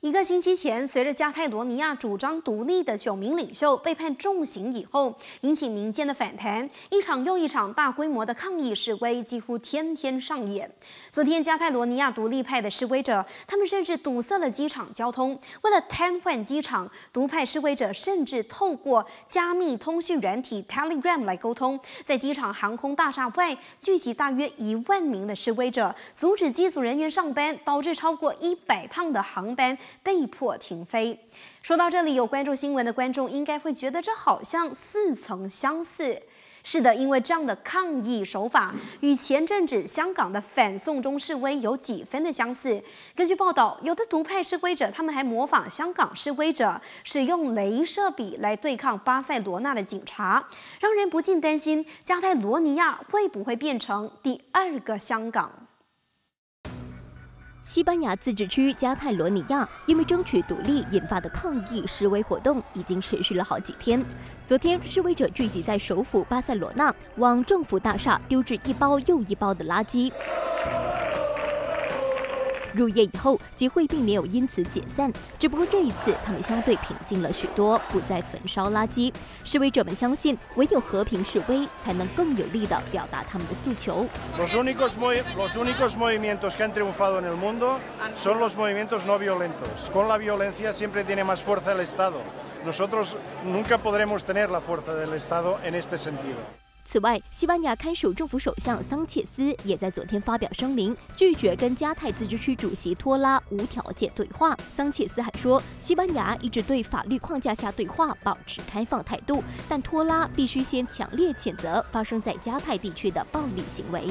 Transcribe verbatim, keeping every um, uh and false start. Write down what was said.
一个星期前，随着加泰罗尼亚主张独立的九名领袖被判重刑以后，引起民间的反弹，一场又一场大规模的抗议示威几乎天天上演。昨天，加泰罗尼亚独立派的示威者，他们甚至堵塞了机场交通。为了瘫痪机场，独派示威者甚至透过加密通讯软体 Telegram 来沟通，在机场航空大厦外聚集大约一万名的示威者，阻止机组人员上班，导致超过一百趟的航班 被迫停飞。说到这里，有关注新闻的观众应该会觉得这好像似曾相似。是的，因为这样的抗议手法与前阵子香港的反送中示威有几分的相似。根据报道，有的独派示威者他们还模仿香港示威者，使用雷射笔来对抗巴塞罗那的警察，让人不禁担心加泰罗尼亚会不会变成第二个香港。 西班牙自治区加泰罗尼亚因为争取独立引发的抗议示威活动已经持续了好几天。昨天，示威者聚集在首府巴塞罗那，往政府大厦丢掷一包又一包的垃圾。入夜以后，集会并没有因此解散，只不过这一次他们相对平静了许多，不再焚烧垃圾。示威者们相信，唯有和平示威，才能更有力地表达他们的诉求。 Los únicos los únicos movimientos que han triunfado en el mundo son los movimientos no violentos. Con la violencia siempre tiene más fuerza el Estado. Nosotros nunca podremos tener la fuerza del Estado en este sentido. 此外，西班牙看守政府首相桑切斯也在昨天发表声明，拒绝跟加泰自治区主席托拉无条件对话。桑切斯还说，西班牙一直对法律框架下对话保持开放态度，但托拉必须先强烈谴责发生在加泰地区的暴力行为。